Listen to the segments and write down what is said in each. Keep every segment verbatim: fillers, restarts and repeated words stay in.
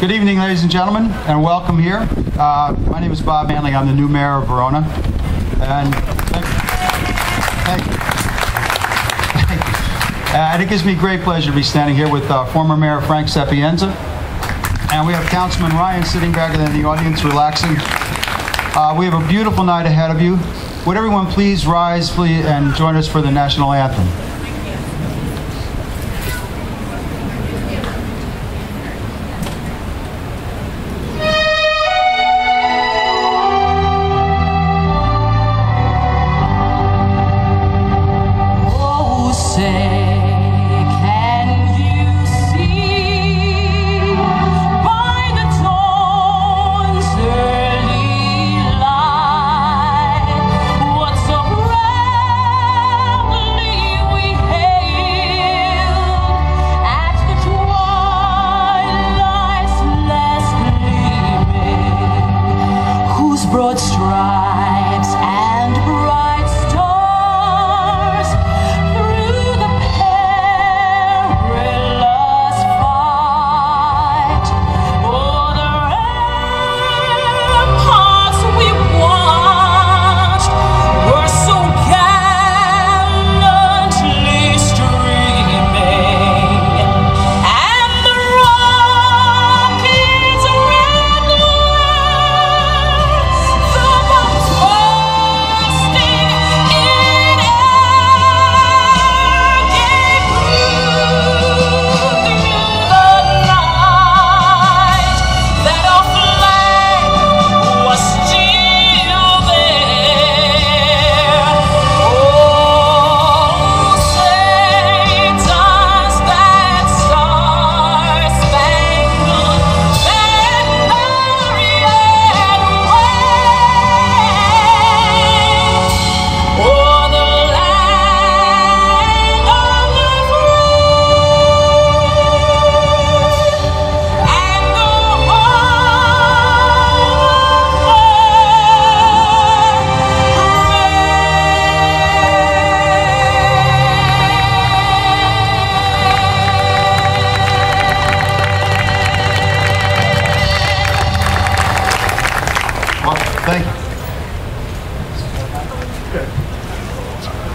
Good evening, ladies and gentlemen, and welcome here. Uh, my name is Bob Manley. I'm the new mayor of Verona. And thank you. Thank you. Thank you. Uh, and it gives me great pleasure to be standing here with uh, former Mayor Frank Sapienza. And we have Councilman Ryan sitting back in the audience, relaxing. Uh, we have a beautiful night ahead of you. Would everyone please rise please, and join us for the national anthem.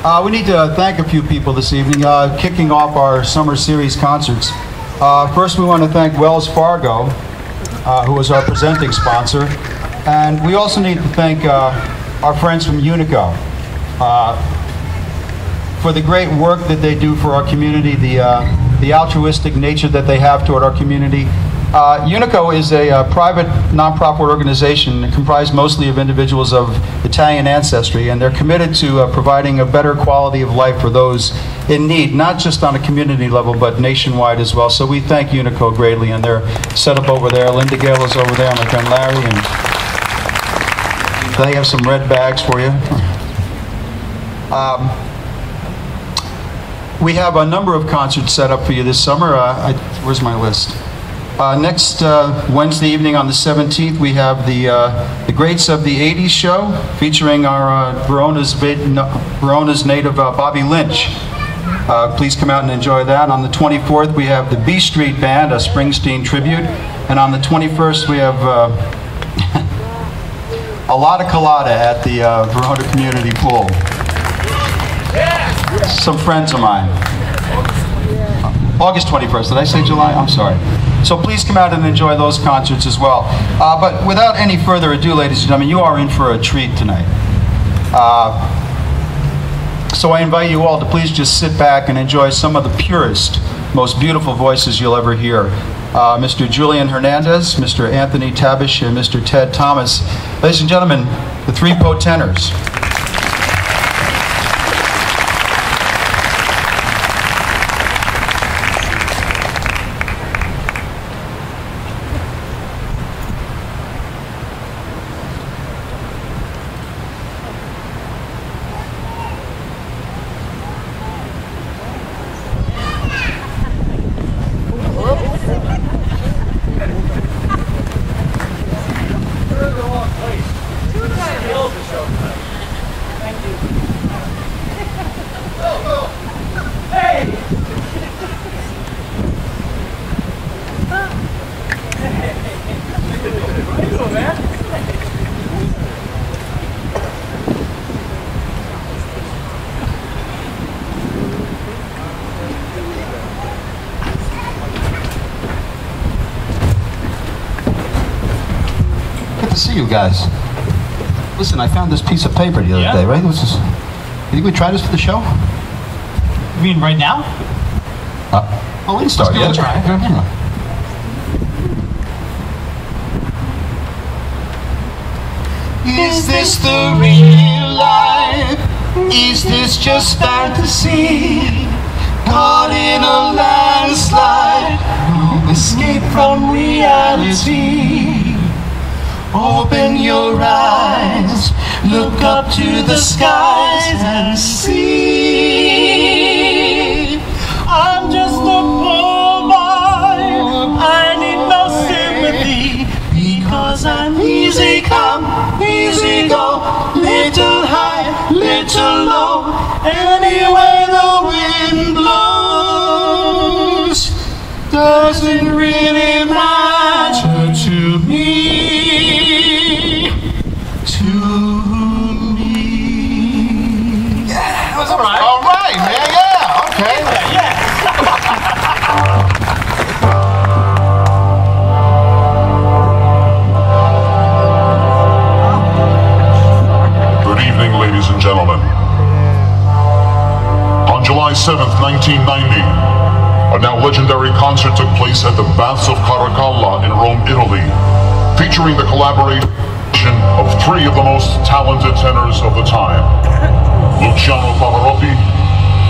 Uh, we need to thank a few people this evening, uh, kicking off our summer series concerts. Uh, first, we want to thank Wells Fargo, uh, who is our presenting sponsor. And we also need to thank uh, our friends from UNICO uh, for the great work that they do for our community, the, uh, the altruistic nature that they have toward our community. Uh, UNICO is a uh, private, nonprofit organization comprised mostly of individuals of Italian ancestry, and they're committed to uh, providing a better quality of life for those in need, not just on a community level, but nationwide as well. So we thank UNICO greatly, and they're set up over there. Linda Gale is over there, and my friend Larry, and they have some red bags for you. Um, we have a number of concerts set up for you this summer. Uh, I, where's my list? Uh, next uh, Wednesday evening on the seventeenth, we have the uh, the Greats of the eighties show featuring our uh, Verona's, Verona's native uh, Bobby Lynch. Uh, please come out and enjoy that. On the twenty-fourth, we have the B Street Band, a Springsteen tribute. And on the twenty-first, we have uh, a lot of colada at the uh, Verona Community Pool. Some friends of mine. August twenty-first, did I say July? I'm sorry. So please come out and enjoy those concerts as well. Uh, but without any further ado, ladies and gentlemen, you are in for a treat tonight. Uh, so I invite you all to please just sit back and enjoy some of the purest, most beautiful voices you'll ever hear. Uh, Mister Julian Hernandez, Mister Anthony Tabish, and Mister Ted Thomas. Ladies and gentlemen, the three Po Tenors. to see you guys. Listen, I found this piece of paper the other yeah. day, right? This is, you think we try this for the show? You mean right now? Uh, well, we can start. Let's yeah. try. Yeah. Is this the real life? Is this just fantasy? Caught in a landslide, no escape from reality. Open your eyes, look up to the skies and see. I'm just a poor boy, I need no sympathy, because I'm easy come, easy go, little high, little low, anywhere the wind blows, doesn't really matter to me, to me. Yeah, that was all right. All right, man, yeah, okay. Yeah, yeah. Gentlemen, on July seventh, nineteen ninety, a now legendary concert took place at the Baths of Caracalla in Rome, Italy, featuring the collaboration of three of the most talented tenors of the time, Luciano Pavarotti,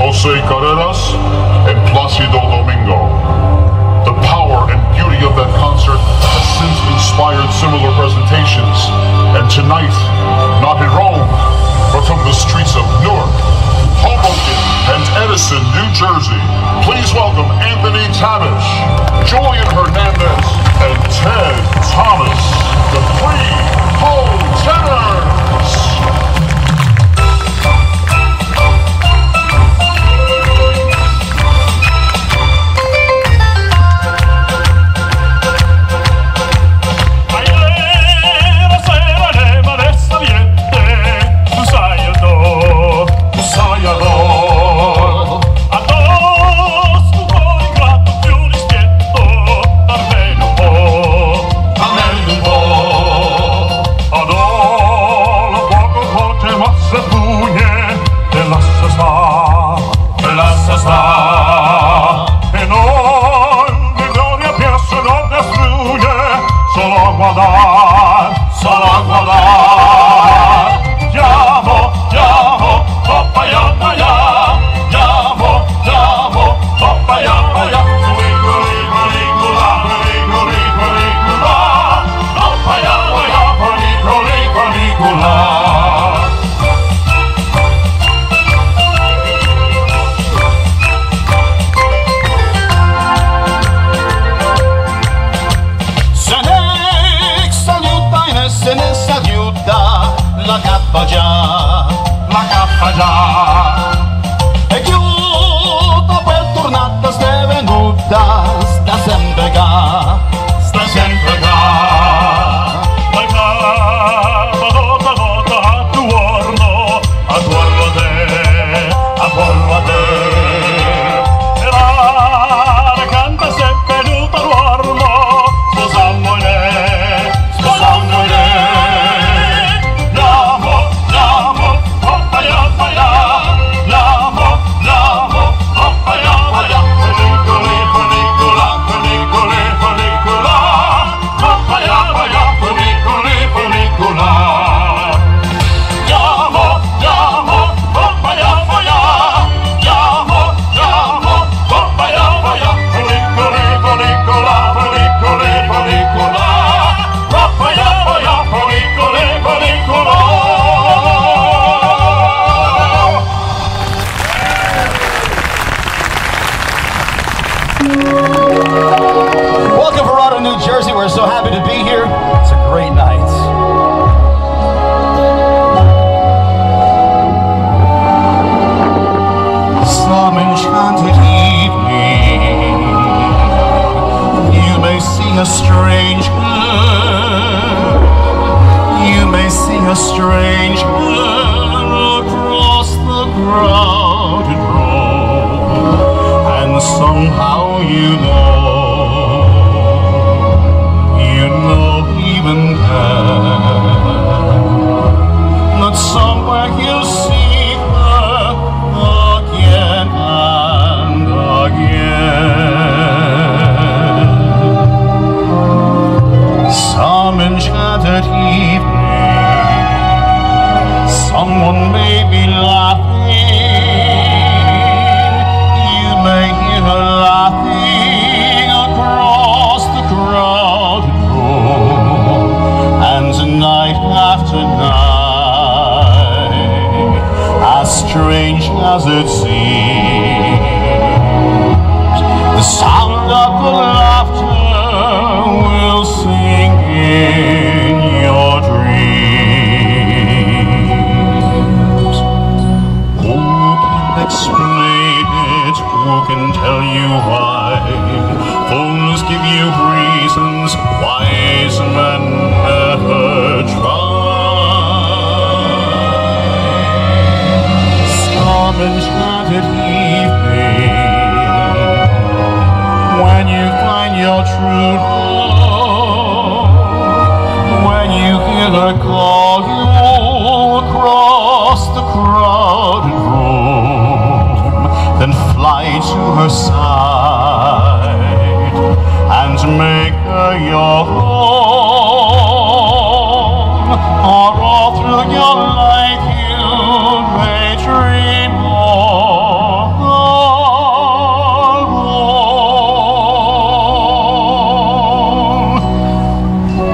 Jose Carreras, and Placido Domingo. The power and beauty of that concert has since inspired similar presentations, and tonight, not in Rome, but from the streets of Newark, Hoboken, and Edison, New Jersey, please welcome Anthony Tabish, Julian Hernandez, and Ted Thomas, the three Po Tenors! You know, you know even that. I call you across the crowded room, then fly to her side and make her your home. Or all through your life you may dream of.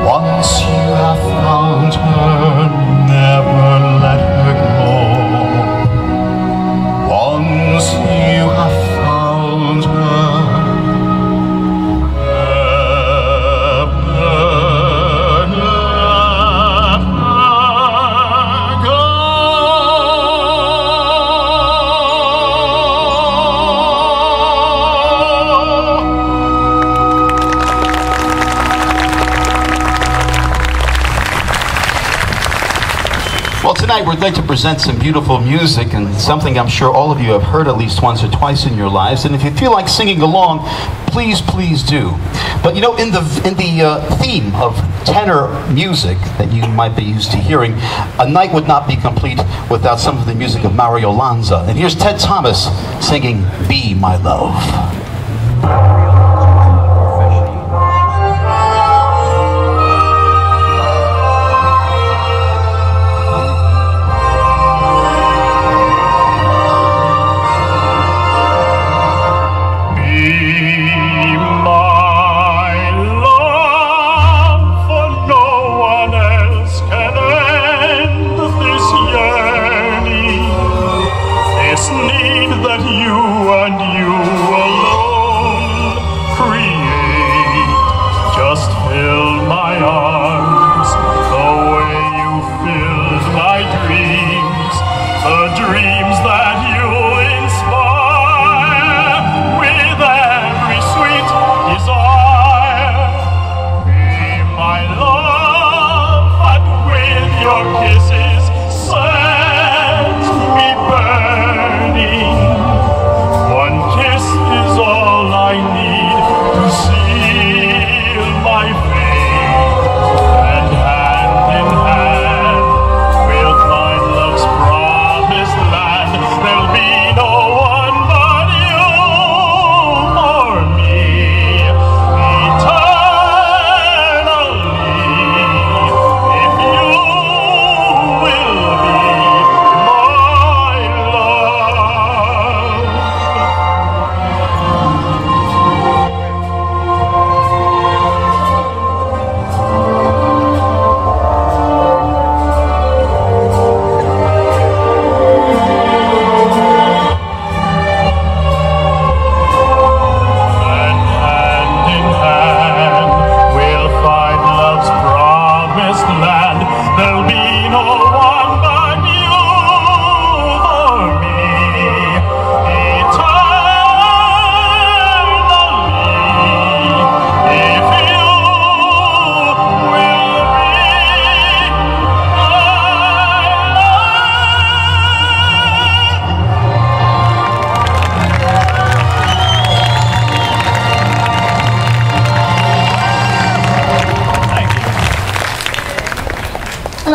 Once you have found her, never let her go. Once you have found her, tonight we'd like to present some beautiful music and something I'm sure all of you have heard at least once or twice in your lives. And if you feel like singing along, please, please do. But you know, in the in the uh, theme of tenor music that you might be used to hearing, a night would not be complete without some of the music of Mario Lanza. And here's Ted Thomas singing "Be My Love."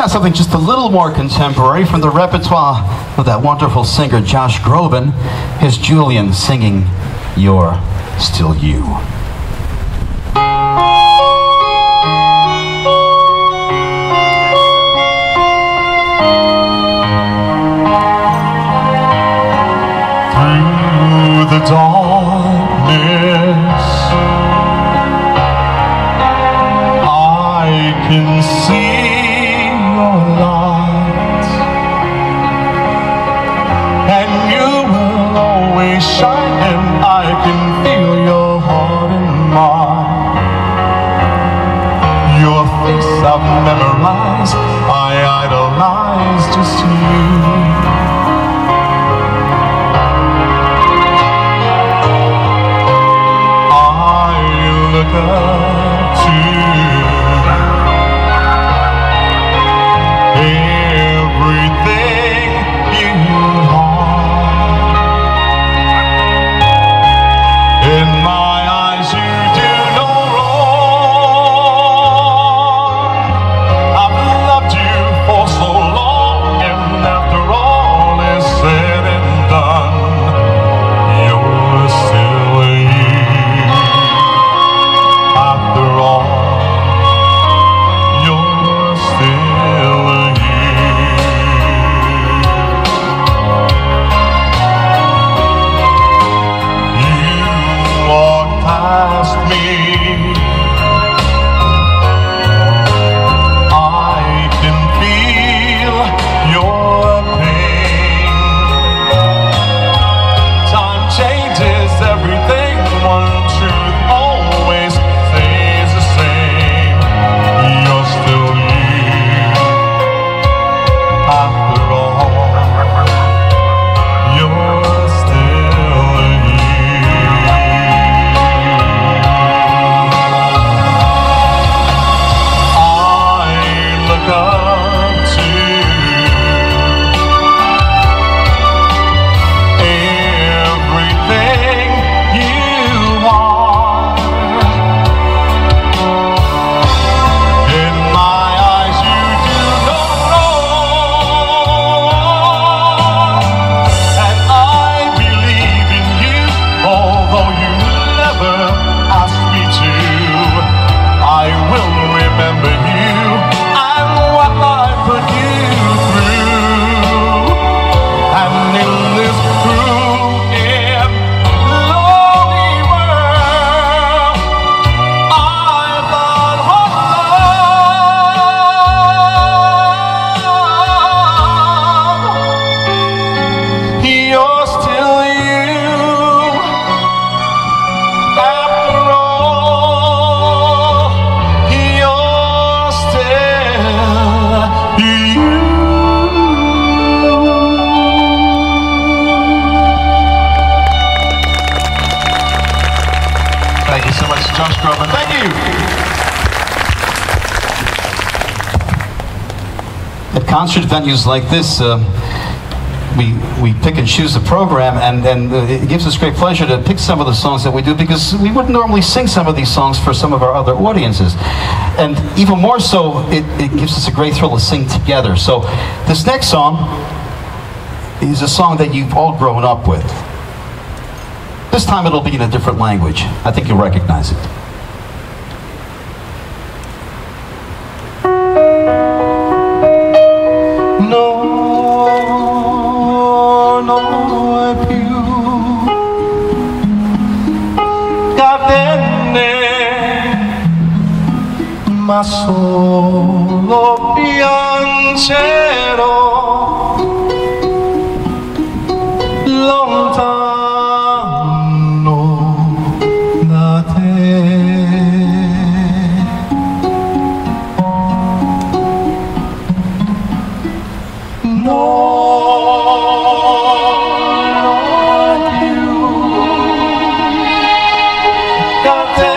Something just a little more contemporary from the repertoire of that wonderful singer Josh Groban, his Julian singing "You're Still You." Through the darkness I can see light, and you will always shine, and I can feel your heart in mine. Your face I've memorized, I idolize just you. I look up to you. Everything you are, in my eyes you do no wrong. I've loved At concert venues like this, uh, we, we pick and choose the program, and, and uh, it gives us great pleasure to pick some of the songs that we do, because we wouldn't normally sing some of these songs for some of our other audiences. And even more so, it, it gives us a great thrill to sing together. So this next song is a song that you've all grown up with. This time it'll be in a different language. I think you'll recognize it. Ma solo piangerò lontano da te. Non più da te.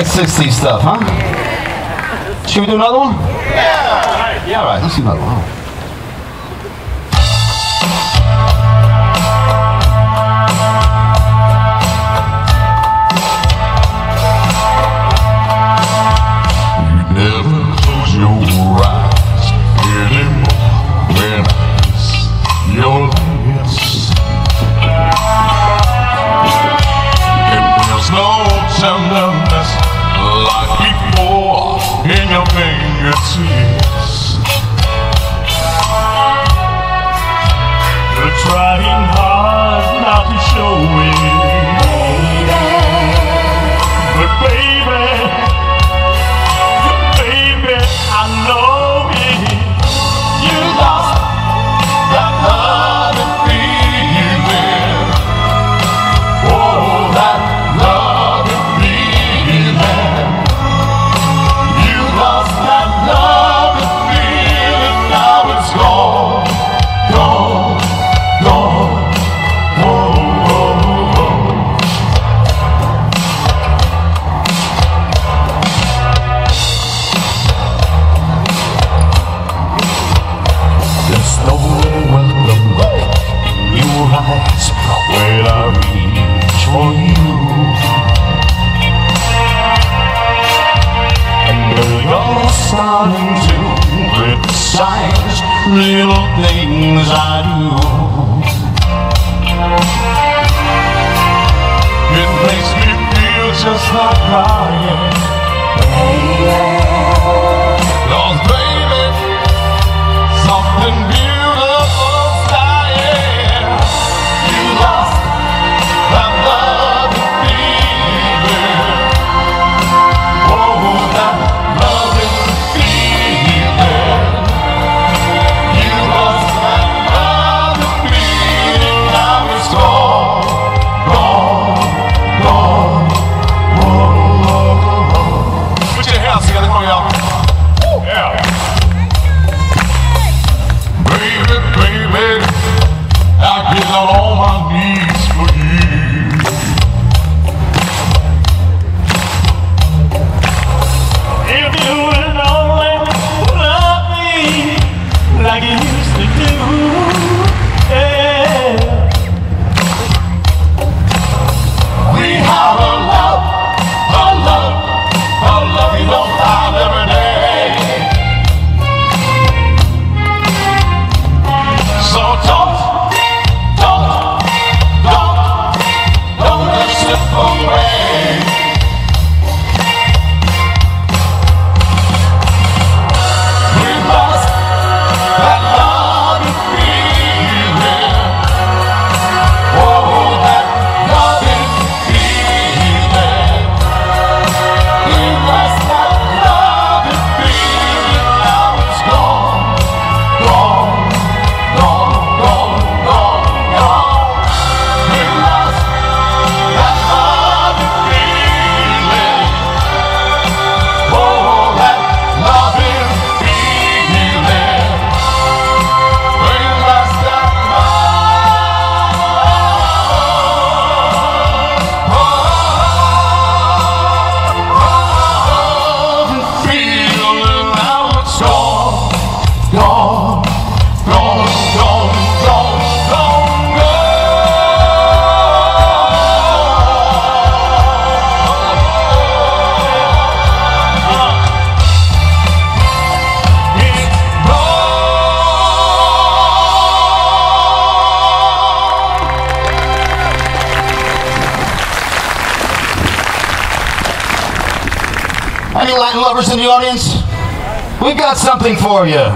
sixties stuff, huh? Yeah. Should we do another one? Yeah! All right, yeah. All right, let's do another one. You never close your eyes anymore when I kiss your lips. And there's no tenderness like before in your fingertips. sighs, little things I do. It makes me feel just like crying, baby. Cause baby, something beautiful's dying. You lost that love and fever. Oh, that love and fever. You lost that love and fever. Now it's gone, gone, gone. Whoa, whoa, whoa. Put your hands together for y'all. Yeah. Baby, baby, I get out on my knees for you. If you would only love me like you used to do, yeah. We have a love, a love, a love we don't find every day. So don't, don't, don't, don't let slip away. We lost that love and feeling. Oh, that love and feeling. We lost that love and feeling. Now it's gone, gone, gone, gone, gone, gone. We lost that love and feeling. Oh, that love and feeling. We lost that love and feeling. Now it's gone, gone, gone, gone, gone, gone, gone. It's gone. Any Latin lovers in the audience? We've got something for you.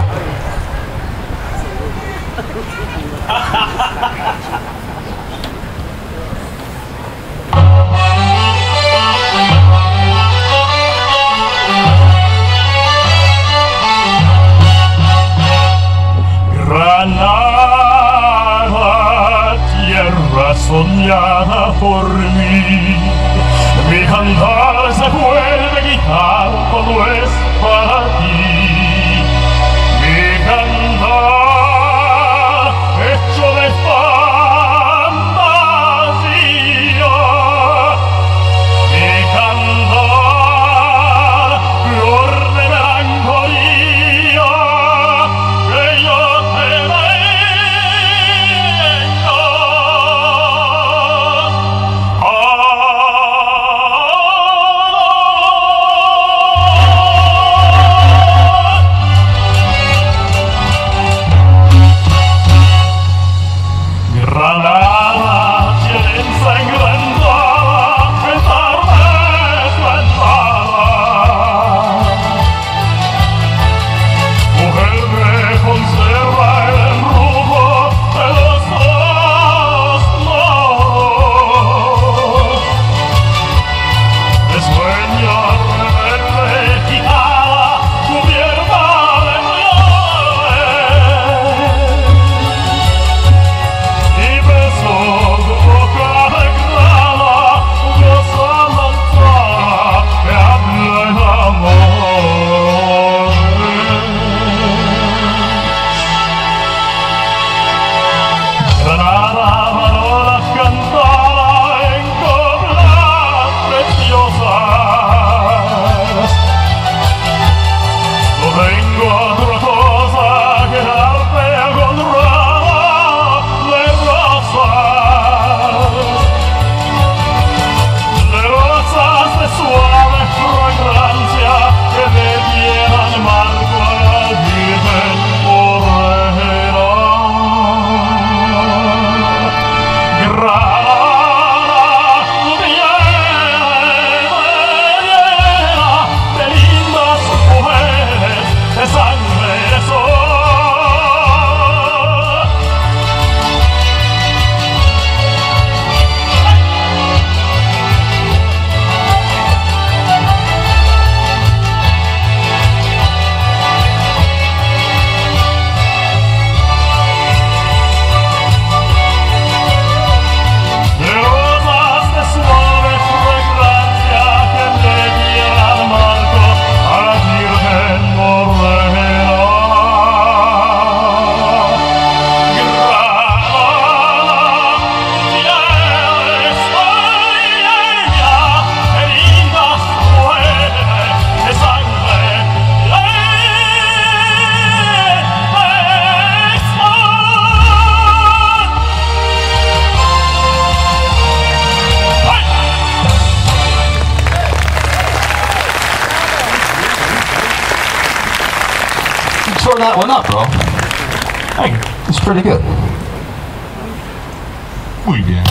Granada, tierra soñada por mí, mi cantar se vuelve guitarra, todo es para ti. Mi that one up, bro. Hey, it's pretty good. Muy bien.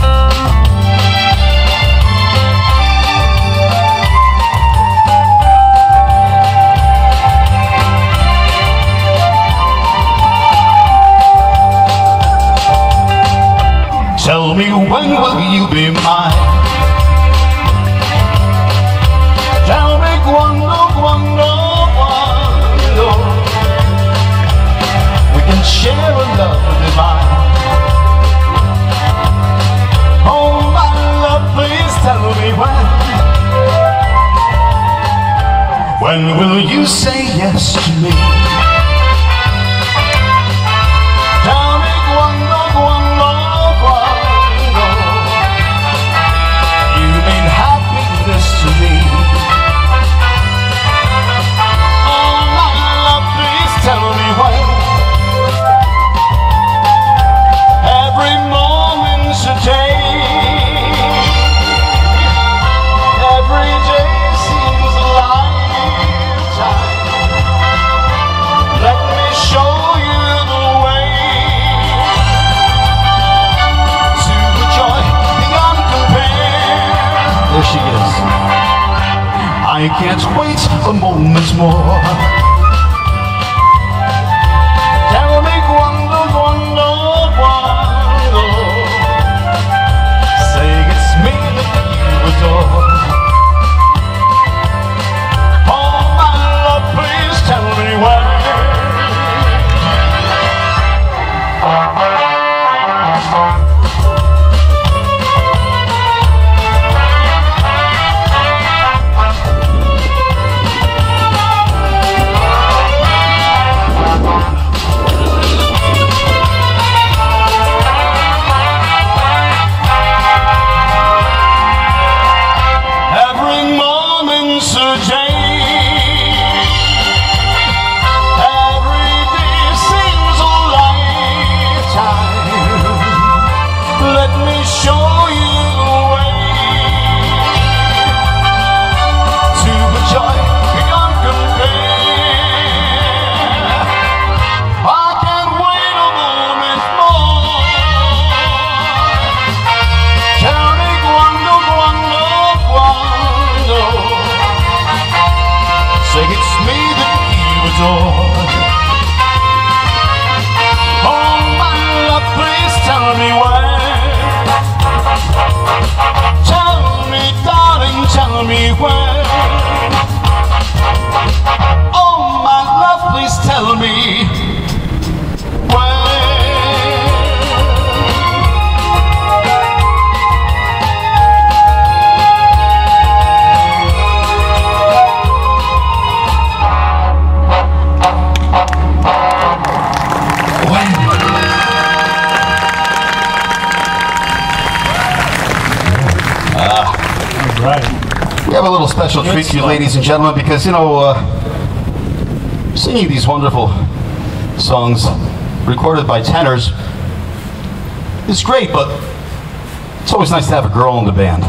Tell me, when will you be mine? Tell me, cuando, cuando, cuando we can share a love divine. Oh, my love, please tell me when. When will you say yes to me? I can't wait a moment more. Tell me cuando, cuando, cuando. Say it's me that you adore. Oh, my love, please tell me why. Special treat to you, ladies and gentlemen, because, you know, uh, singing these wonderful songs recorded by tenors is great, but it's always nice to have a girl in the band.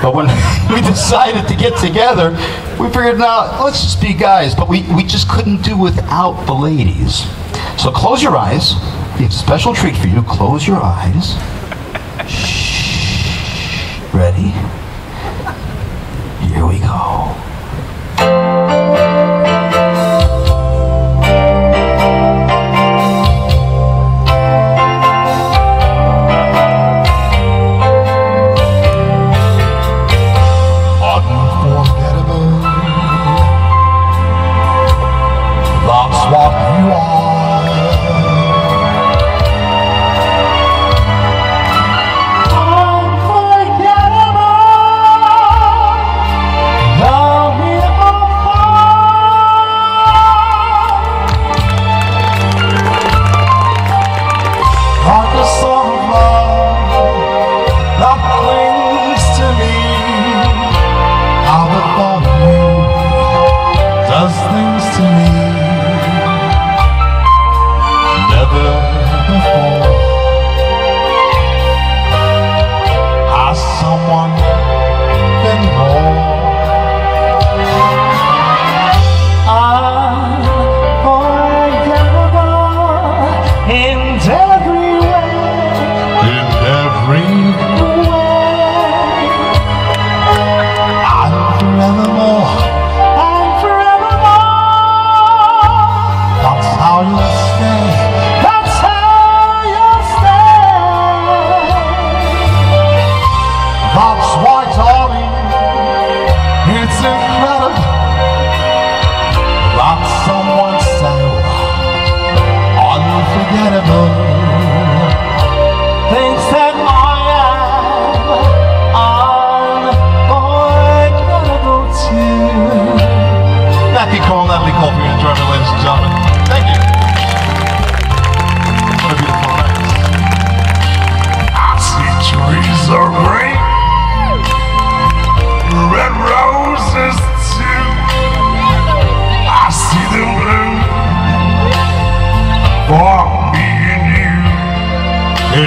But when we decided to get together, we figured, now, let's just be guys, but we, we just couldn't do without the ladies. So close your eyes. We have a special treat for you. Close your eyes. Shh. Ready? Here we go. Unforgettable, that's what you are. Unforgettable, love me, unforgettable.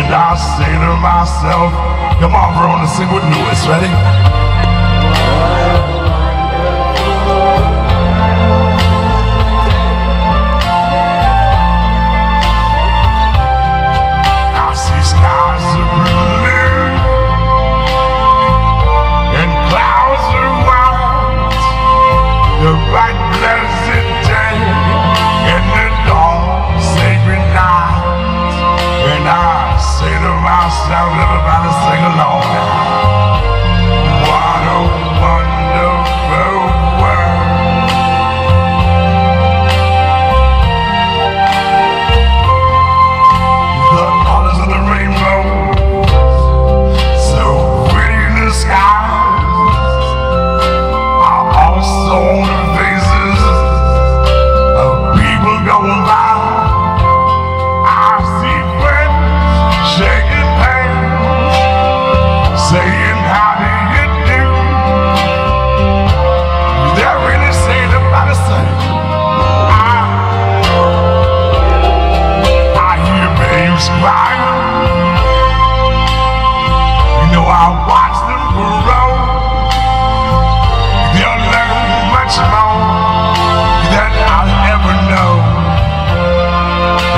did I say to myself? Come on, Verona, sing with Lewis, ready? I see skies of blue and clouds of white, the bright blessed day and the dawn sacred night. And I say to myself, everybody sing along now. What a wonderful world. The colors of the rainbow, so pretty in the skies, are also on the faces of people going by. Saying how do you do? They're really saying about the same. I, I hear babes crying. You know I watch them grow. They'll learn much more than I'll ever know.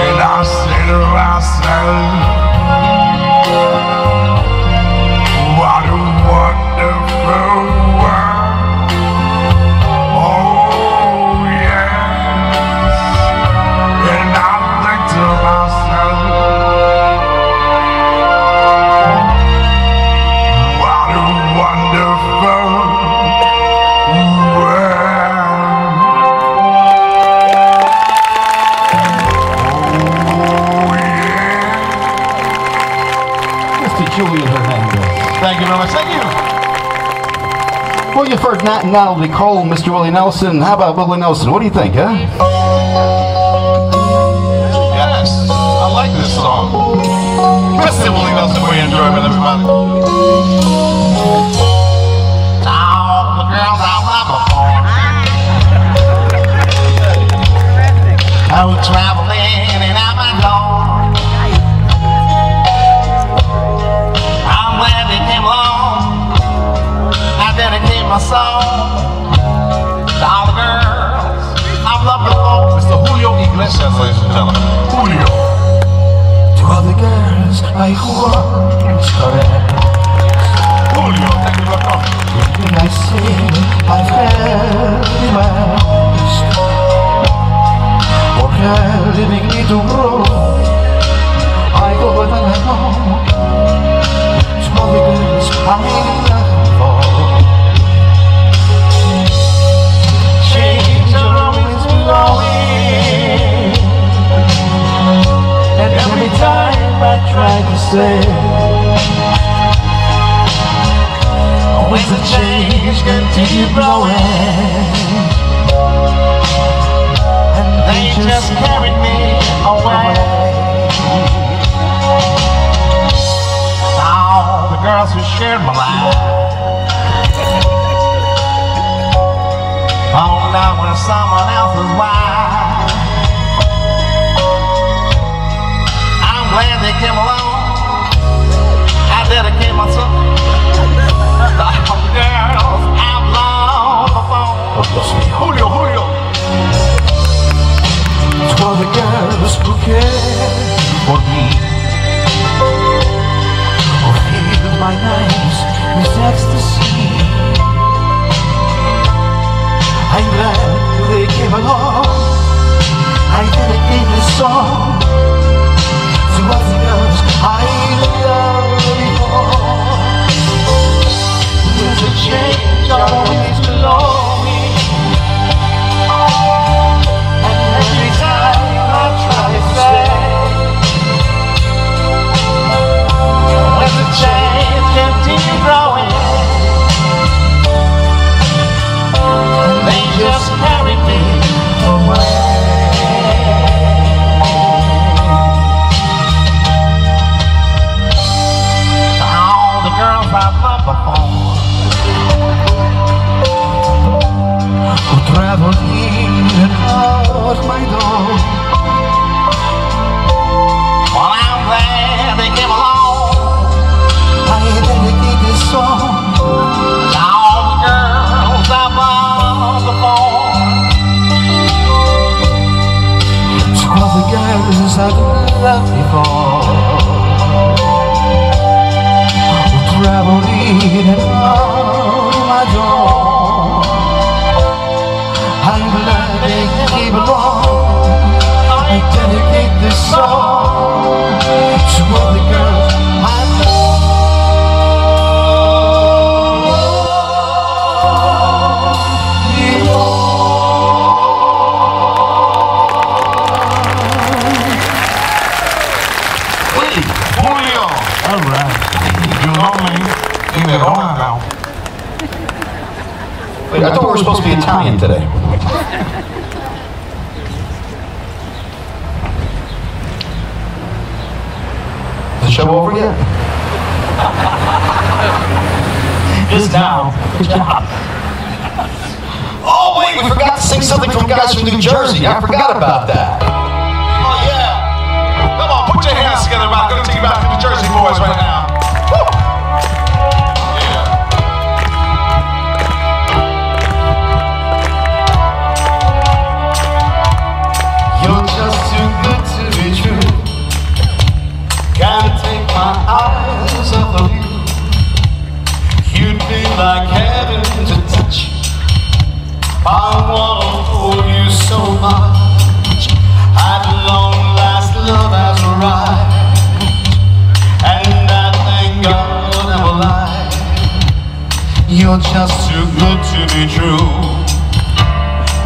And I say to myself, Julian Hernandez. Thank you very much. Thank you. Well, you've heard Nat and Natalie Cole, Mister Willie Nelson. How about Willie Nelson? What do you think, huh? Yes, I like this song. Mister Willie Nelson, we enjoy it, everybody. Now, the girls I love are for. Oh, traveling and I'm alone. My song to all the girls I've loved before. Mister Julio Iglesias, ladies and gentlemen. Julio. To all the girls I want Julio, thank you for coming. When I say I've had my best, for helping me to grow, I go with an alone. To all the girls I love for. And every time I try to say, always the change continue blowing, and they just carried me away. Now the girls who shared my life, fall in love with someone else's wife. I'm glad they came along. I dedicate myself to all the girls I've loved before. Julio, Julio. To all the girls who care for me, who feel my nights with ecstasy. I'm glad they came along. I dedicate this song to all the girls I love before. There's a change always belonging, once I've left before. Who traveled in and out my door. I'm glad they came along. I dedicate this song to all the girls I I thought we were supposed to be Italian today. Is the show over yet? Just now. Oh wait, we forgot to sing something from guys from New Jersey. I forgot about that. Oh yeah. Come on, put your hands together, Rock. We're gonna take you back to the Jersey boys right now. Like heaven to touch. I want for you so much. At long last love has arrived, and I thank God I'm alive. You're just too good to be true.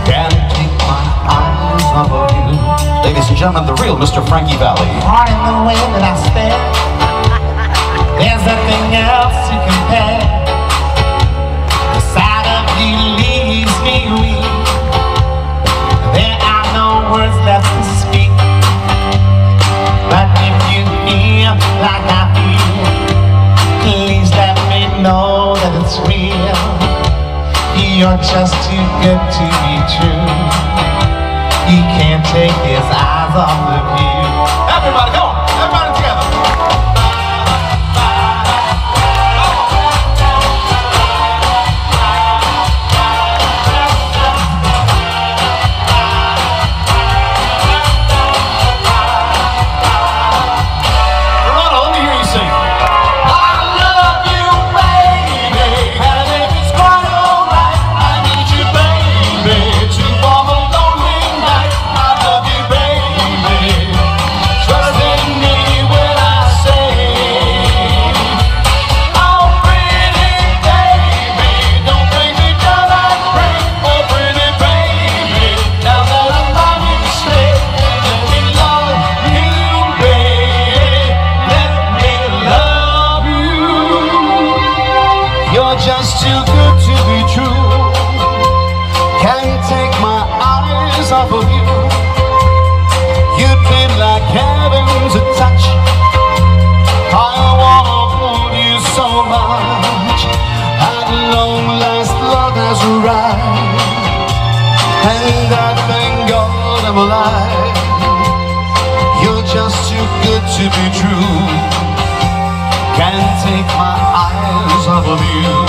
Can't take my eyes off of you. Ladies and gentlemen, the real Mister Frankie Valli. Pardon the way that I stare. There's nothing else to compare. There are no words left to speak, but if you feel like I feel, please let me know that it's real. You're just too good to be true. He can't take his eyes off of you. Everybody go! Everybody together! To be true, can't take my eyes off of you.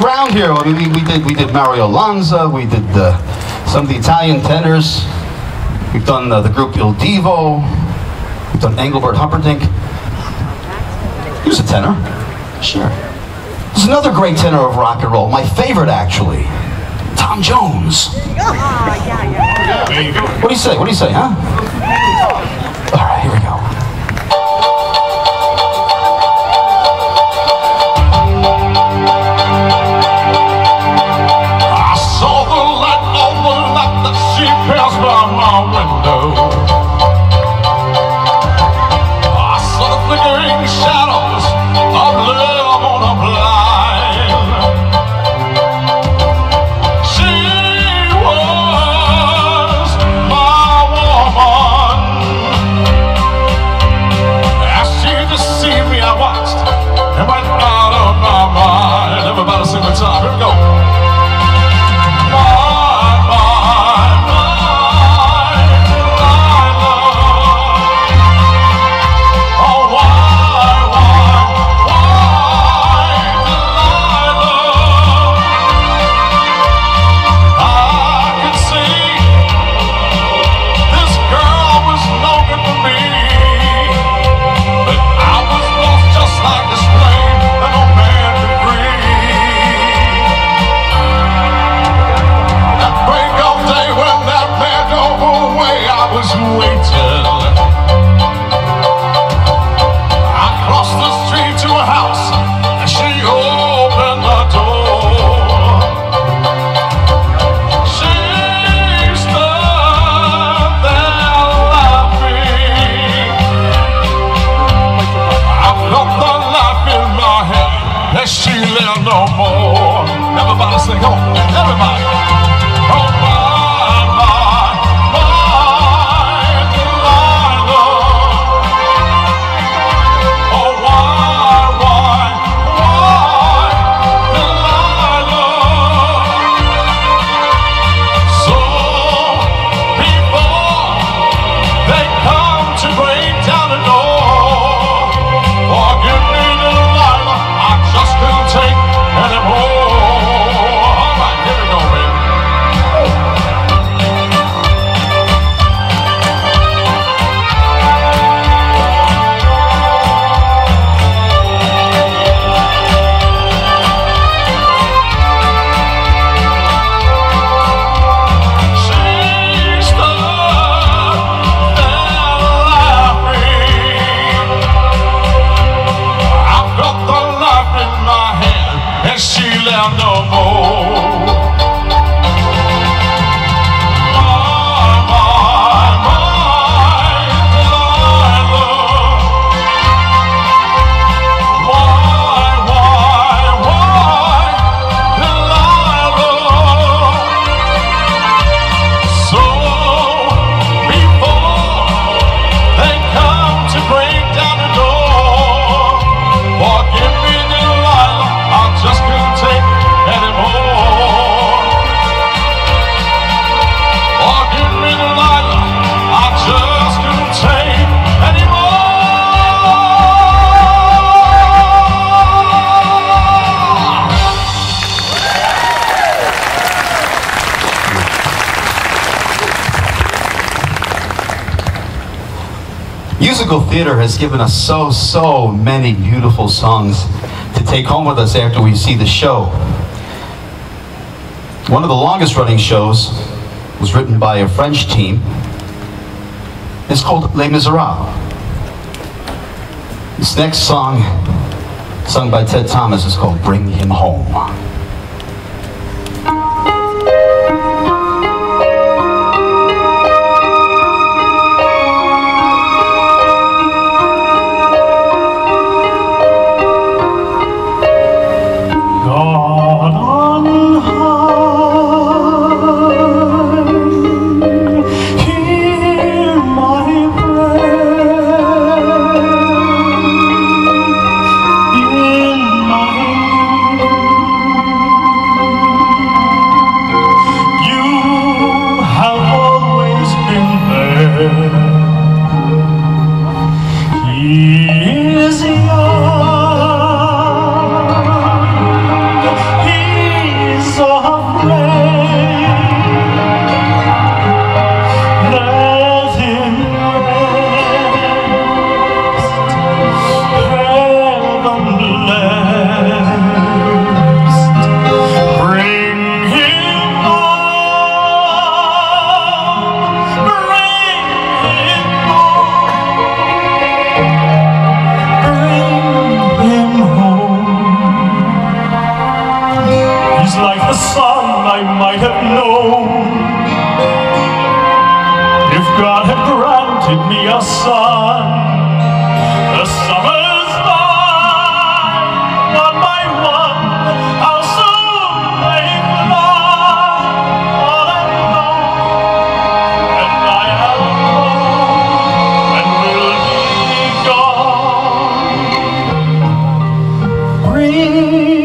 ground here. I mean, we, we did we did Mario Lanza, we did uh, some of the Italian tenors, we've done uh, the group Il Divo, we've done Engelbert Humperdinck. He was a tenor, sure. There's another great tenor of rock and roll, my favorite actually, Tom Jones. What do you say? What do you say, huh? All right, here we go. Musical theater has given us so, so many beautiful songs to take home with us after we see the show. One of the longest running shows was written by a French team. It's called Les Miserables. This next song, sung by Ted Thomas, is called Bring Him Home. I might have known, if God had granted me a son, the summer's night, one by one, how soon they fly. All I know, and I have known, and will be gone. Bring him.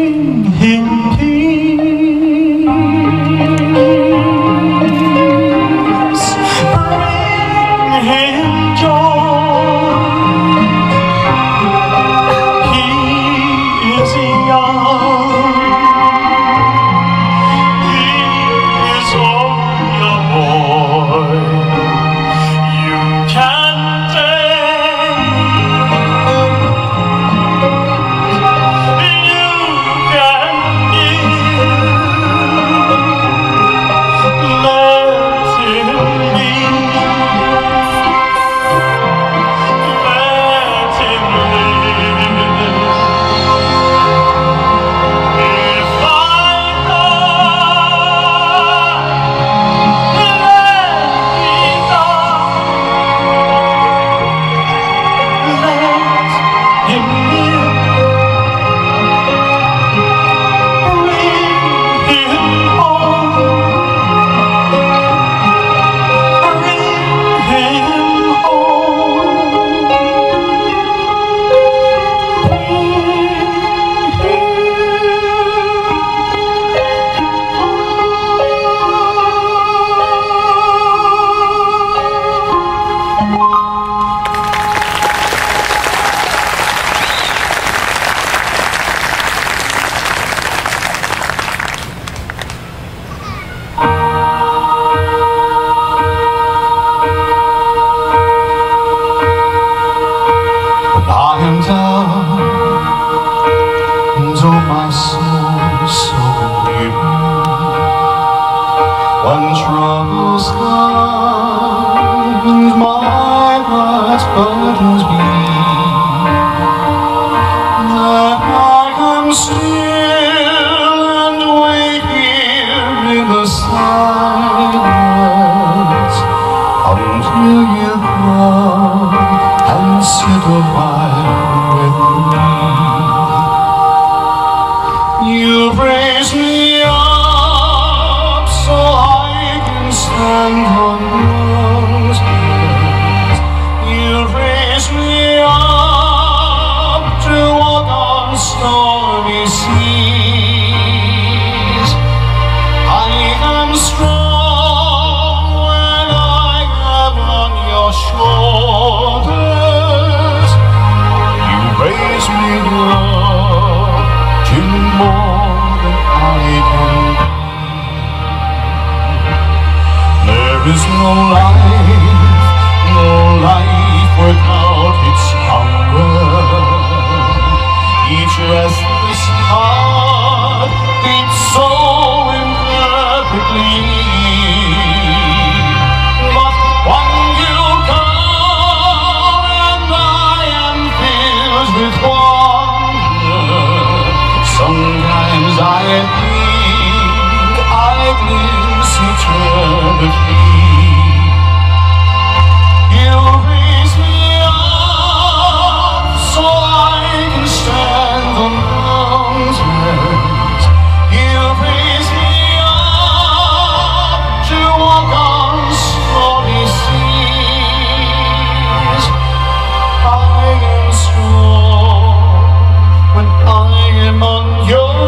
Your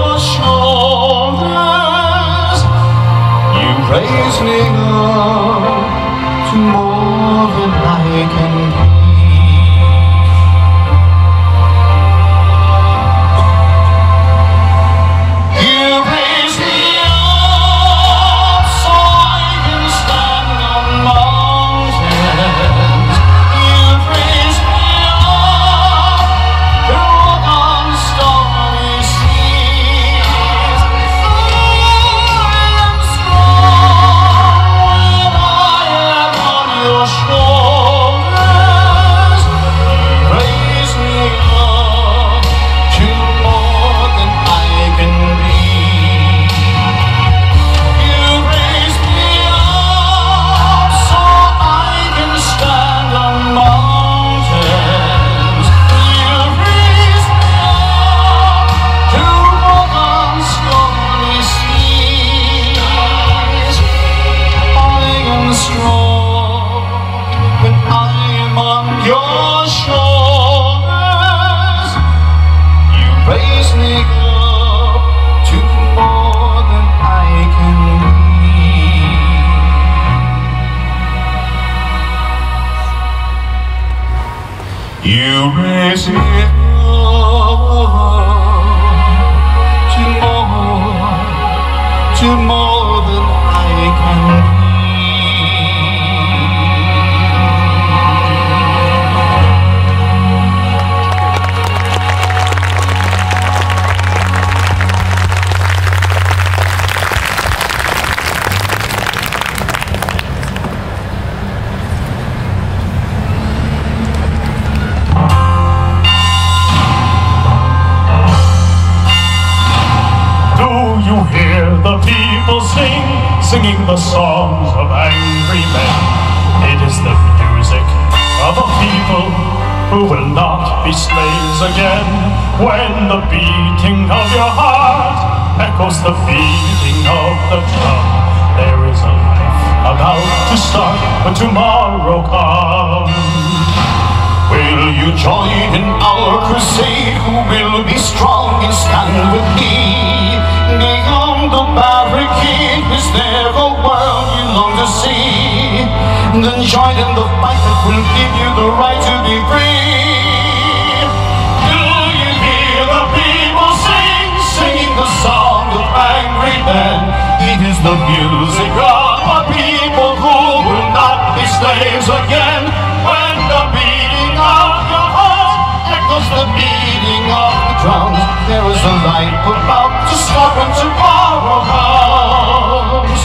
You raise it up to more, to more than I can sing. Singing the songs of angry men, it is the music of a people who will not be slaves again. When the beating of your heart echoes the beating of the drum, there is a life about to start when tomorrow comes. Will you join in our crusade? Who will be strong and stand with me? Beyond the barricade, is there a world you long to see? Then join in the fight that will give you the right to be free. Do you hear the people sing, singing the song of angry men? It is the music of a people who will not be slaves again. When the beating of your heart echoes the beating of the drums, there is a light about to start when tomorrow comes.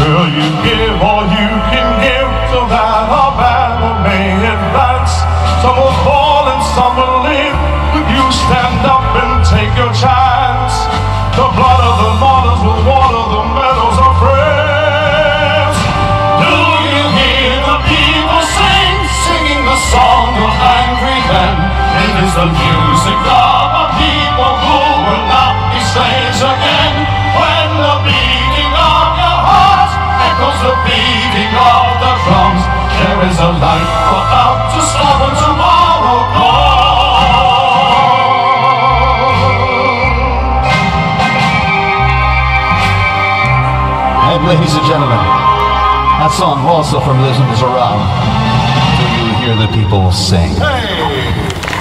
Will you give all you can give so that our battle may advance? Some will fall and some will live. If you stand up and take your chance, the blood of the martyrs will water the meadows of France. Do you hear the people sing, singing the song of angry men? It is the music of a people who will not be slaves again. When the beating of your heart echoes the beating of the drums, there is a light about to start when tomorrow comes. And ladies and gentlemen, that song also from Les Miserables, Do You Hear the People Sing? Hey!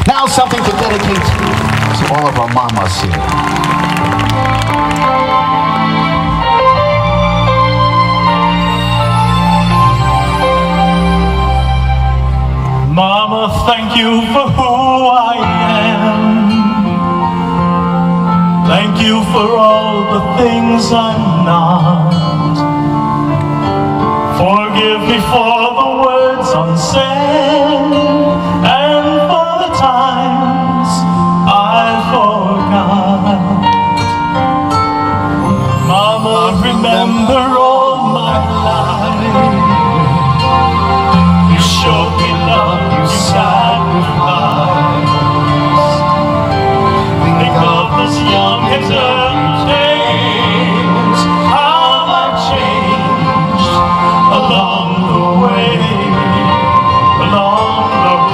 Now something to dedicate to all of our mamas here. Mama, thank you for who I am. Thank you for all the things I'm not. Forgive me for the words unsaid, along the way, along the way.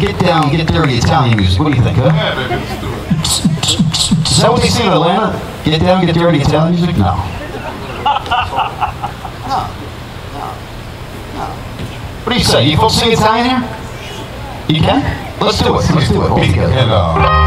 Get down, get dirty Italian music. What do you think, huh? Yeah, baby, let's do it. Is that what they say in Atlanta? Get down, get dirty Italian music? No. No. No. No. What do you say? You folks sing Italian here? You can? Let's do it. Let's do it. All together. Hello.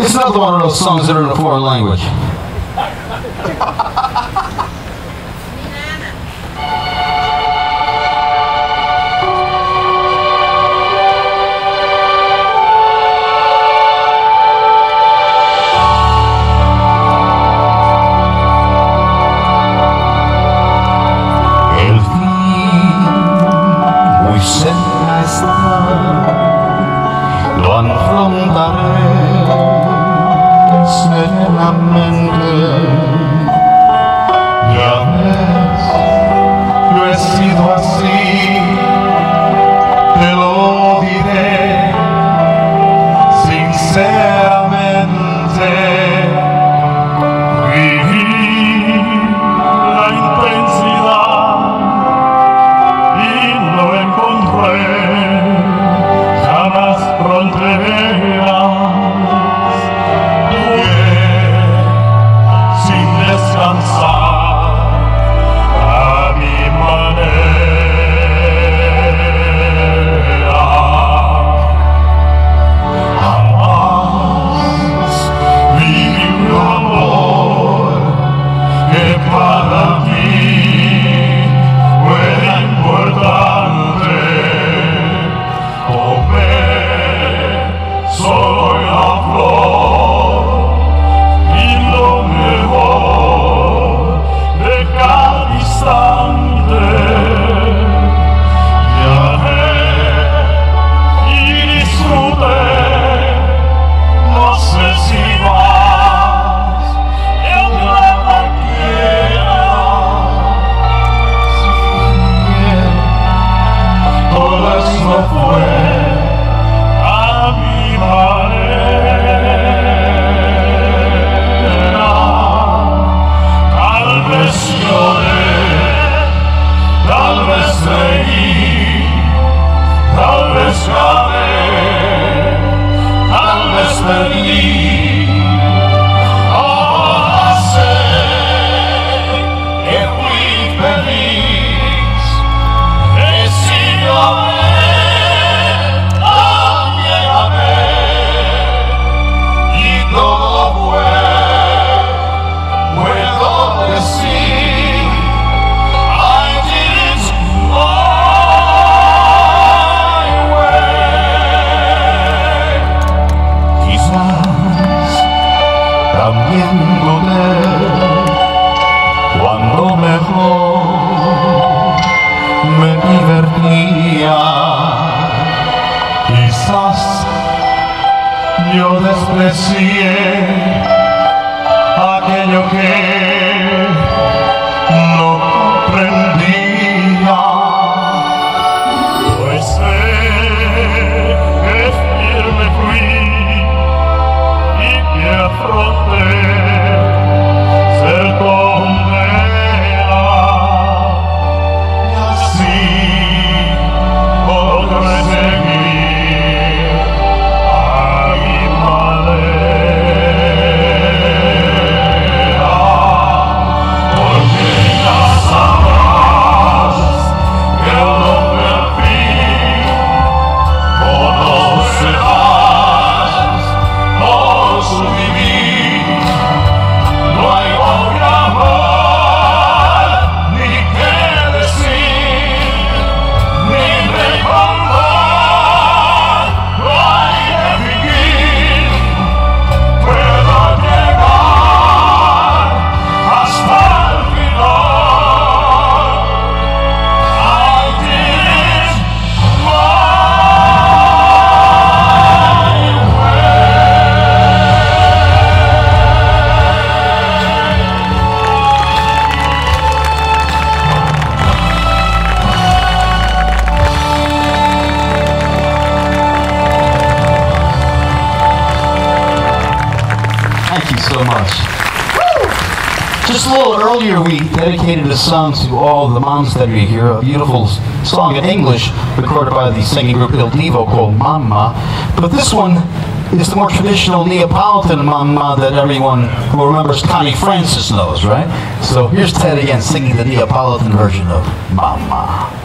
It's another one of those songs that are in a foreign language. Dedicated a song to all the moms that are here, a beautiful song in English recorded by the singing group Il Divo called Mamma. But this one is the more traditional Neapolitan Mamma that everyone who remembers Connie Francis knows, right? So here's Ted again singing the Neapolitan version of Mamma.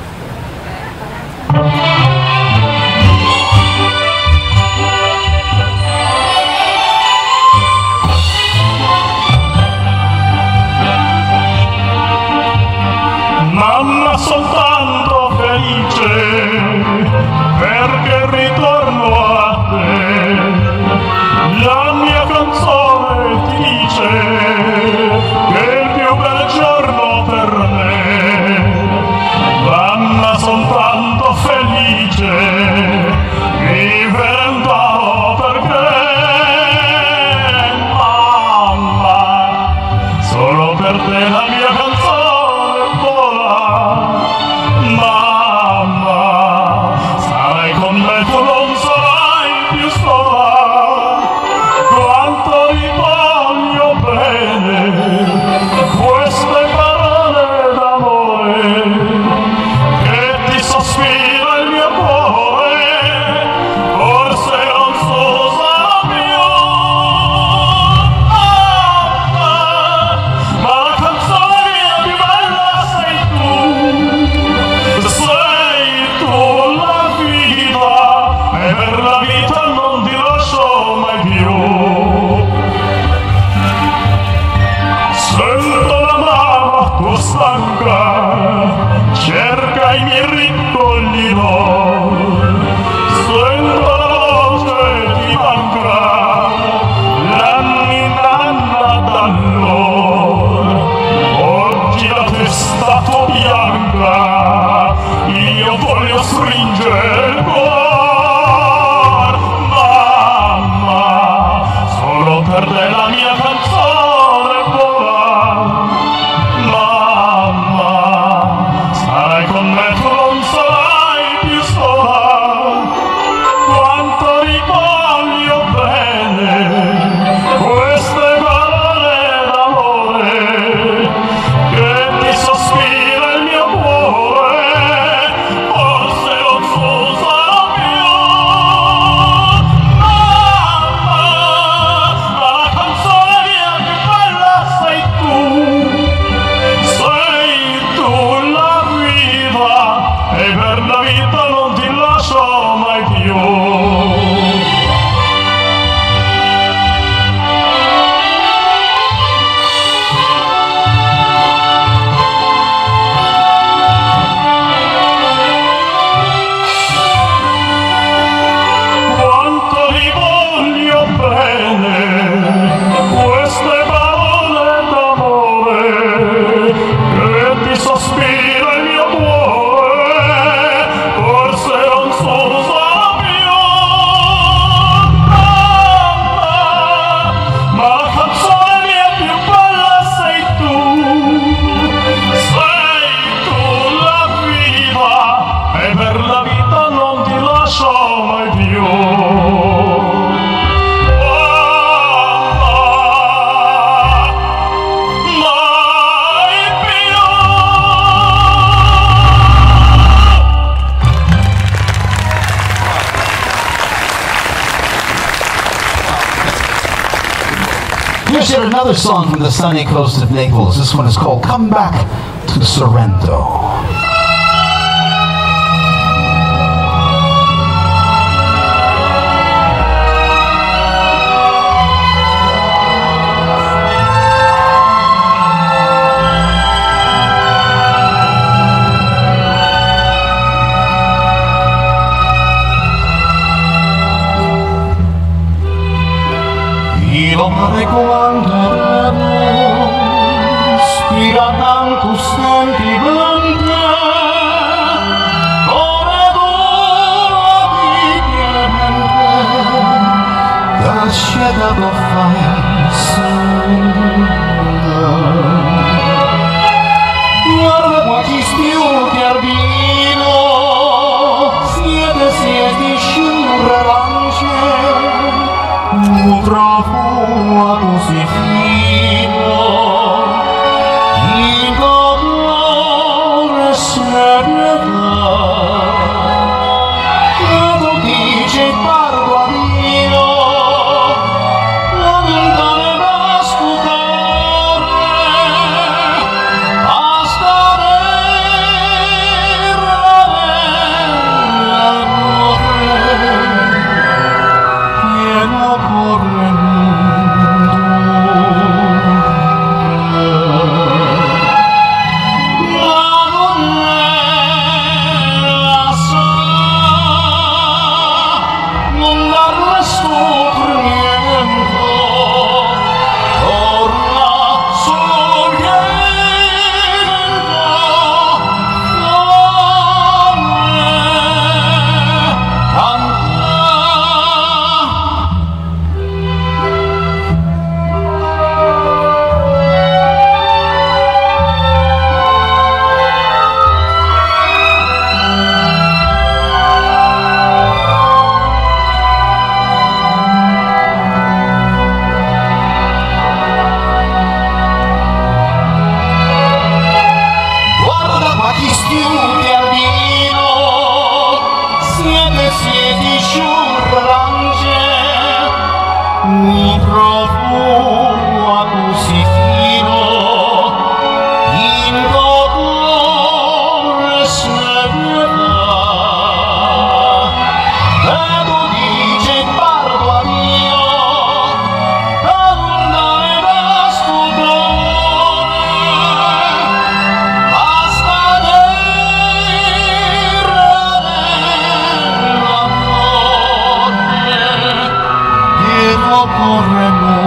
Here's yet another song from the sunny coast of Naples. This one is called Come Back to Sorrento. Non ricordo bene, spira tanto santi blanda, come d'oro di diamante, da sceda boffa sanda. Guarda qua chi spiuti al vino, siete siete sciurre lance, un troppo. A così fino il dolore serva quando dice parlo a mio non dare vasco d'ore a stare ravell'amore e non corre nulla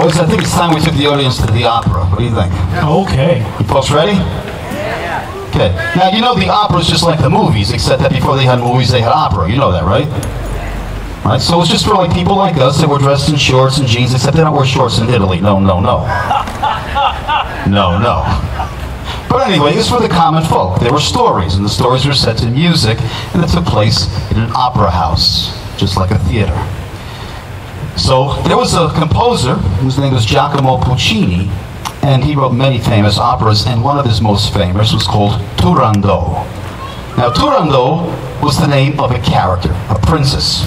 I think it's time we took the audience to the opera. What do you think? Okay. You folks ready? Yeah. Okay. Now, you know the opera is just like the movies, except that before they had movies, they had opera. You know that, right? All right. So it's just for like people like us that were dressed in shorts and jeans, except they don't wear shorts in Italy. No, no, no. No, no. But anyway, this were the common folk. There were stories, and the stories were set to music, and it took place in an opera house, just like a theater. So there was a composer whose name was Giacomo Puccini, and he wrote many famous operas, and one of his most famous was called Turandot. Now Turandot was the name of a character, a princess.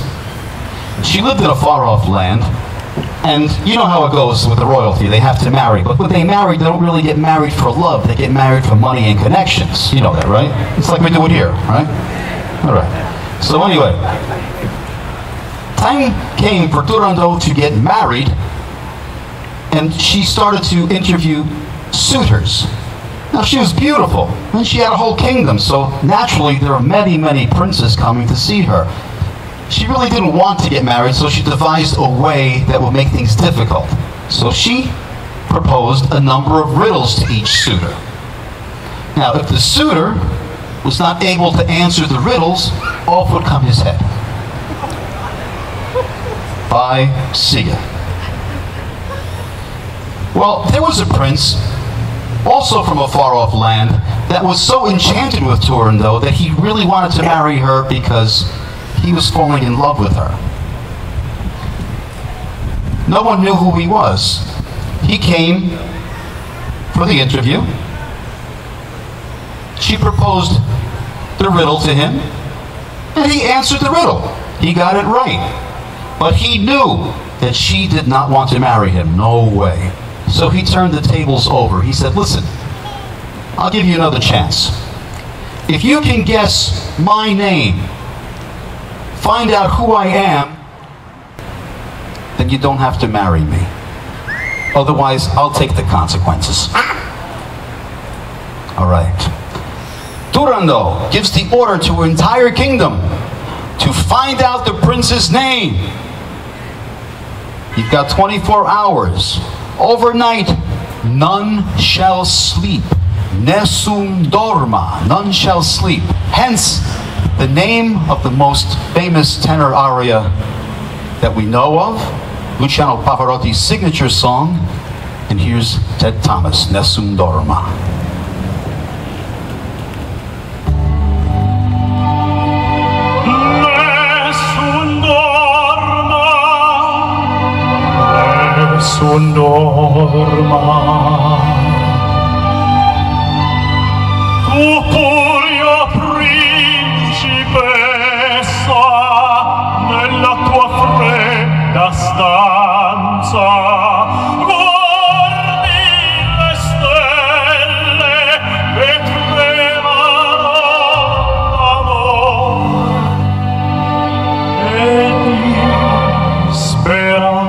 She lived in a far-off land, and you know how it goes with the royalty, they have to marry, but when they marry, they don't really get married for love, they get married for money and connections. You know that, right? It's like we do it here, right? All right. So anyway, time came for Turandot to get married, and she started to interview suitors. Now she was beautiful, and she had a whole kingdom, so naturally there were many, many princes coming to see her. She really didn't want to get married, so she devised a way that would make things difficult. So she proposed a number of riddles to each suitor. Now if the suitor was not able to answer the riddles, off would come his head. Bye, see ya. Well, there was a prince, also from a far-off land, that was so enchanted with Turandot that he really wanted to marry her because he was falling in love with her. No one knew who he was. He came for the interview. She proposed the riddle to him, and he answered the riddle. He got it right. But he knew that she did not want to marry him. No way. So he turned the tables over. He said, listen, I'll give you another chance. If you can guess my name, find out who I am, then you don't have to marry me. Otherwise, I'll take the consequences. All right. Turandot gives the order to her entire kingdom to find out the prince's name. You've got twenty-four hours. Overnight, none shall sleep. Nessun dorma, none shall sleep. Hence, the name of the most famous tenor aria that we know of, Luciano Pavarotti's signature song, and here's Ted Thomas, Nessun dorma. Nessun dorma, tu purio principessa, nella tua fredda stanza, guardi le stelle che tremano e di speranza.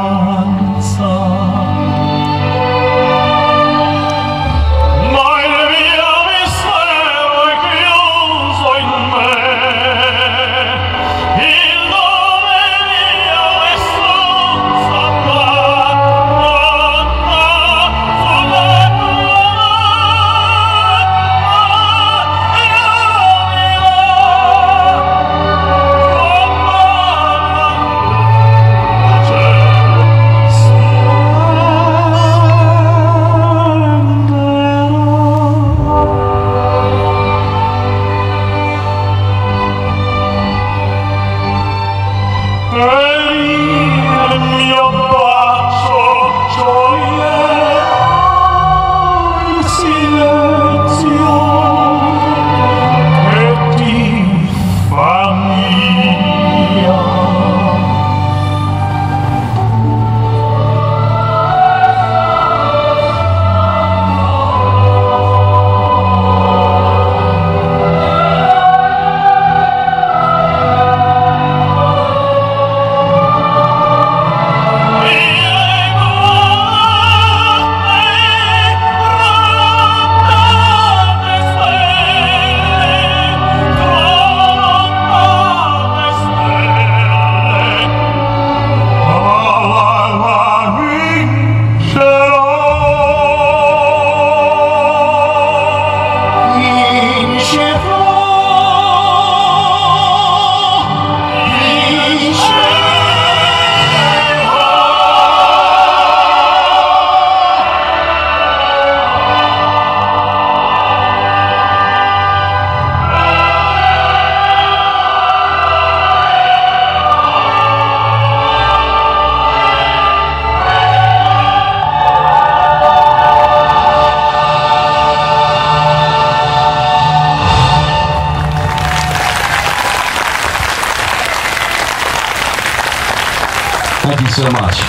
So much.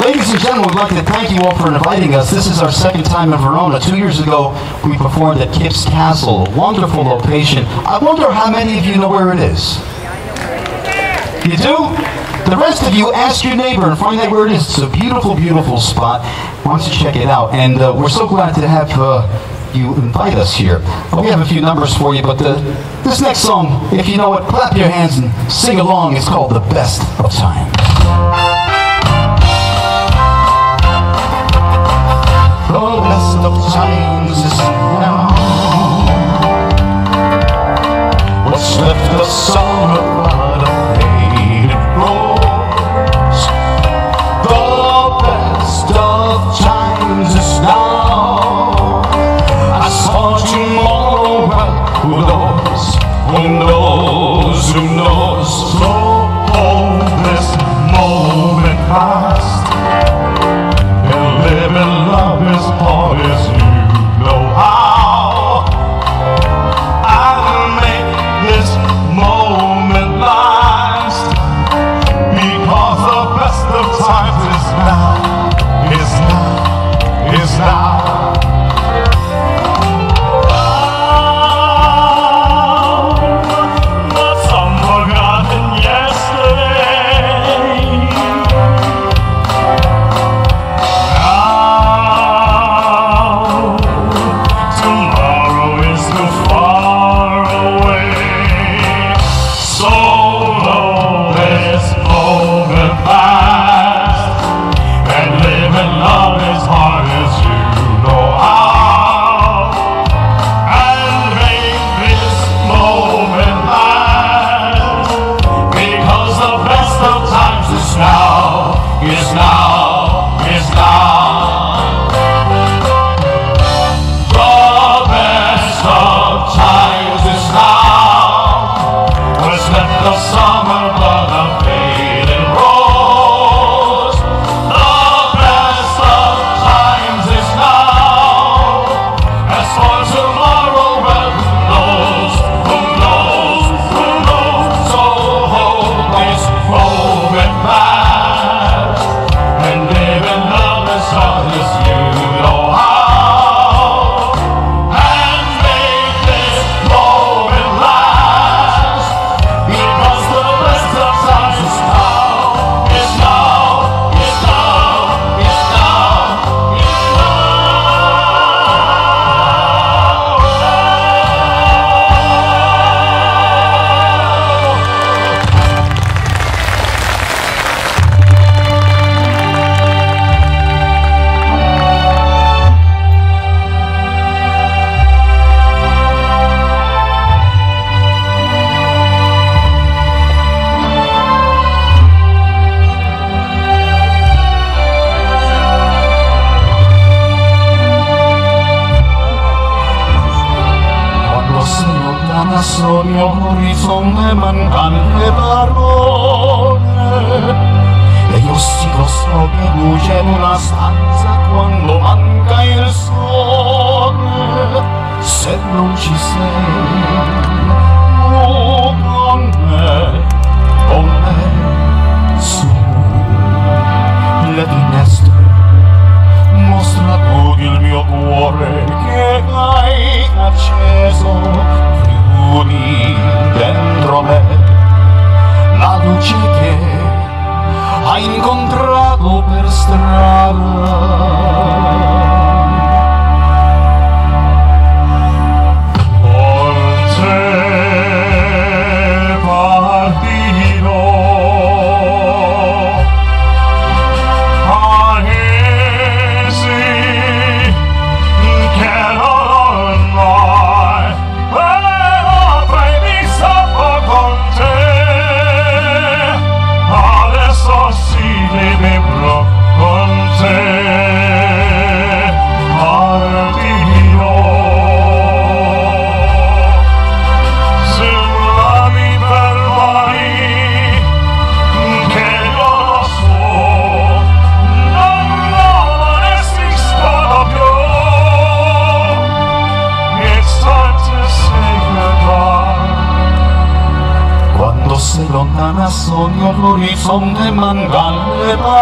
Ladies and gentlemen, we'd like to thank you all for inviting us. This is our second time in Verona. Two years ago, we performed at Kipps Castle, a wonderful location. I wonder how many of you know where it is. You do? The rest of you, ask your neighbor and find out where it is. It's a beautiful, beautiful spot. Why don't you check it out? And uh, we're so glad to have uh, you invite us here. Well, we have a few numbers for you, but the, this next song, if you know it, clap your hands and sing along. It's called The Best of Time. The best of times is now. Who knows? Who knows? Who knows? So hold this moment fast and live and love as hard as you know how. I'll make this moment last because the best of times is now, is now, is now. Oh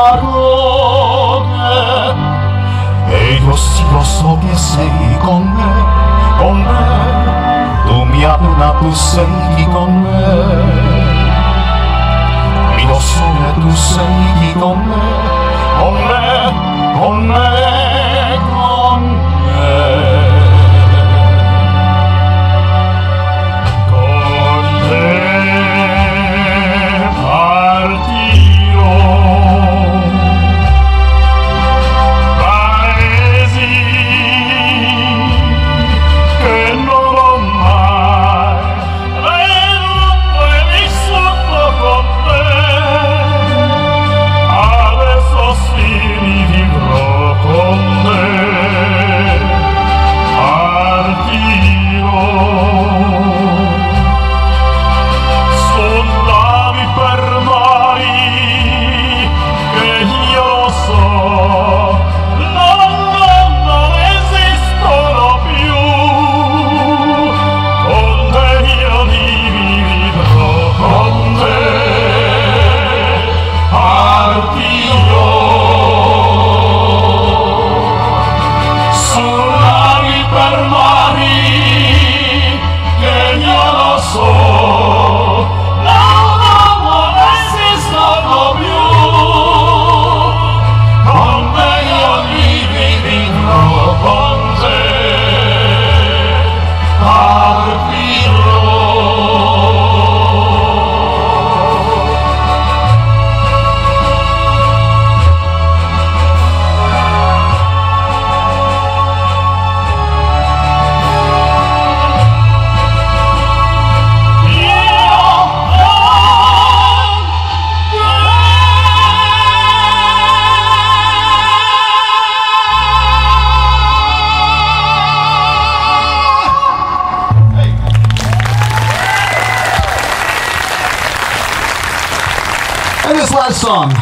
And this last song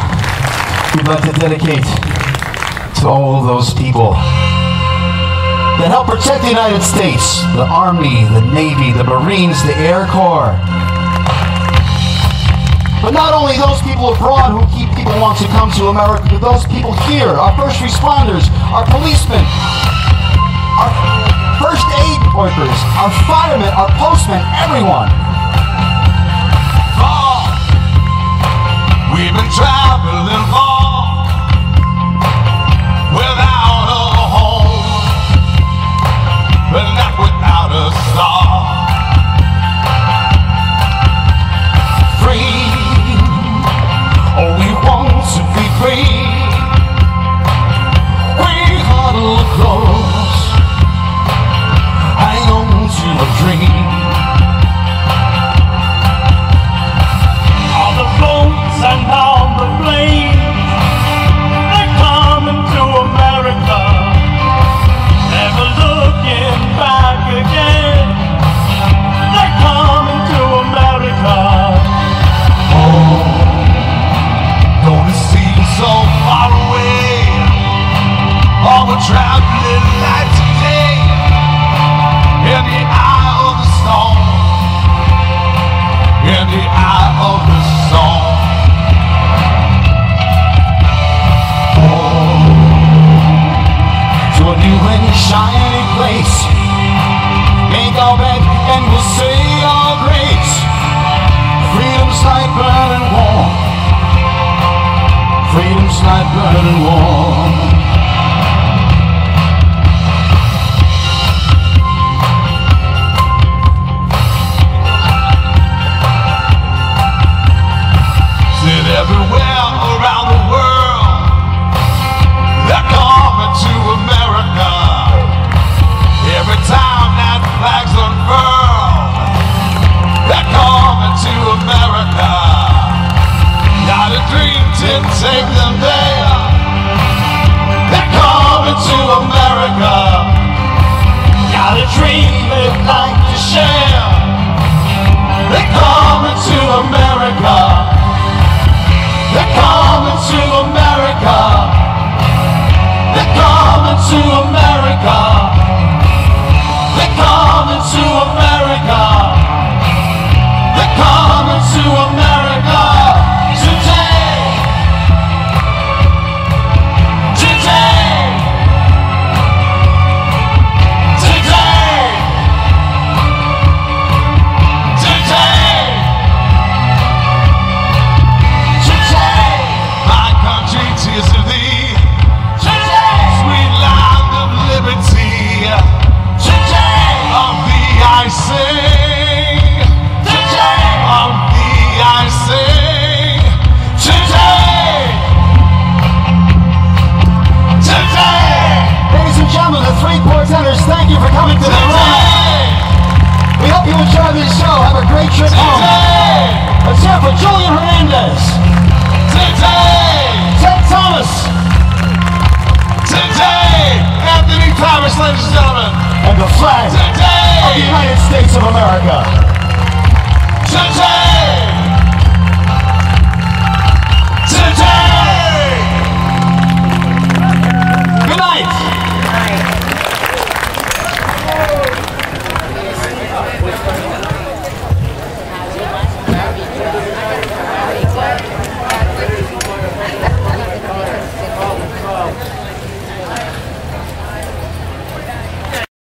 we'd like to dedicate to all of those people that help protect the United States, the Army, the Navy, the Marines, the Air Corps. But not only those people abroad who keep people want to come to America, but those people here, our first responders, our policemen, our first aid workers, our firemen, our postmen, everyone. Far, we've been traveling far without a home, but not without a star. Free. Oh, we want to be free. We huddle close, hang on to a dream. On the boats and on the planes, they're coming to America, never looking back again. They're coming to America. Oh, so far away, all the traveling light today, in the eye of the storm, in the eye of the storm. Oh, to a new and shiny place, make our bed and we'll say our grace. Freedom's like burning warm, freedom's like burning warm. Sit everywhere around the world, they're coming to America. Every time that flag's unfurled, they're coming to America. Not a dream to take them there, they're coming to America. Got a dream they'd like to share, they're coming to America. They're coming to America. They're coming to America. They're coming to America. They're coming to America. Thank you for coming to the ride. We hope you enjoy this show. Have a great trip home. Let's hear it for Julian Hernandez. Today. Ted Thomas. Today. Anthony Tabish, ladies and gentlemen. And the flag today. Of the United States of America. Today.